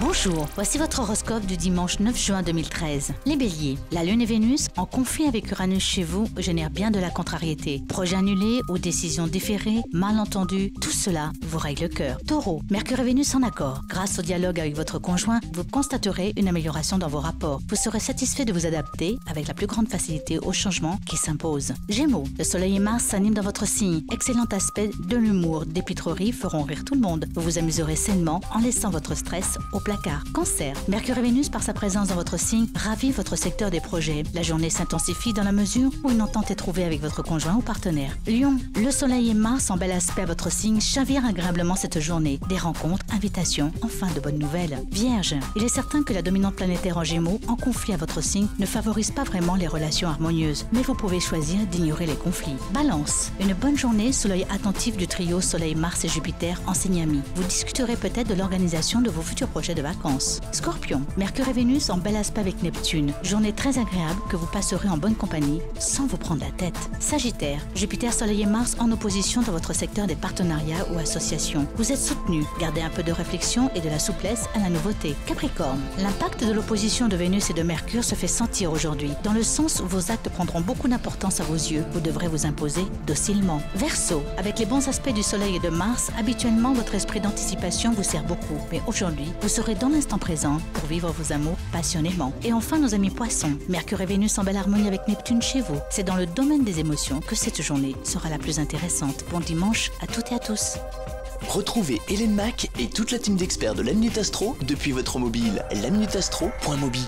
Bonjour, voici votre horoscope du dimanche 9 juin 2013. Les Béliers, la Lune et Vénus, en conflit avec Uranus chez vous, génèrent bien de la contrariété. Projets annulés ou décisions déférées, malentendus, tout cela vous règle le cœur. Taureau, Mercure et Vénus en accord. Grâce au dialogue avec votre conjoint, vous constaterez une amélioration dans vos rapports. Vous serez satisfait de vous adapter avec la plus grande facilité aux changements qui s'imposent. Gémeaux, le Soleil et Mars s'animent dans votre signe. Excellent aspect de l'humour, des pitreries feront rire tout le monde. Vous vous amuserez sainement en laissant votre stress au placard. Cancer, Mercure et Vénus par sa présence dans votre signe ravit votre secteur des projets. La journée s'intensifie dans la mesure où une entente est trouvée avec votre conjoint ou partenaire. Lion, le Soleil et Mars en bel aspect à votre signe chavirent agréablement cette journée. Des rencontres, invitations, enfin de bonnes nouvelles. Vierge, il est certain que la dominante planétaire en Gémeaux en conflit à votre signe ne favorise pas vraiment les relations harmonieuses, mais vous pouvez choisir d'ignorer les conflits. Balance, une bonne journée sous l'œil attentif du trio Soleil, Mars et Jupiter en signe ami. Vous discuterez peut-être de l'organisation de vos futurs projets de vacances. Scorpion, Mercure et Vénus en bel aspect avec Neptune. Journée très agréable que vous passerez en bonne compagnie sans vous prendre la tête. Sagittaire, Jupiter, Soleil et Mars en opposition dans votre secteur des partenariats ou associations. Vous êtes soutenu. Gardez un peu de réflexion et de la souplesse à la nouveauté. Capricorne, l'impact de l'opposition de Vénus et de Mercure se fait sentir aujourd'hui, dans le sens où vos actes prendront beaucoup d'importance à vos yeux. Vous devrez vous imposer docilement. Verseau, avec les bons aspects du Soleil et de Mars, habituellement votre esprit d'anticipation vous sert beaucoup, mais aujourd'hui, vous serez dans l'instant présent pour vivre vos amours passionnément. Et enfin, nos amis poissons, Mercure et Vénus en belle harmonie avec Neptune chez vous. C'est dans le domaine des émotions que cette journée sera la plus intéressante. Bon dimanche à toutes et à tous. Retrouvez Hélène Mack et toute la team d'experts de La Minute Astro depuis votre mobile, laminuteastro.mobi.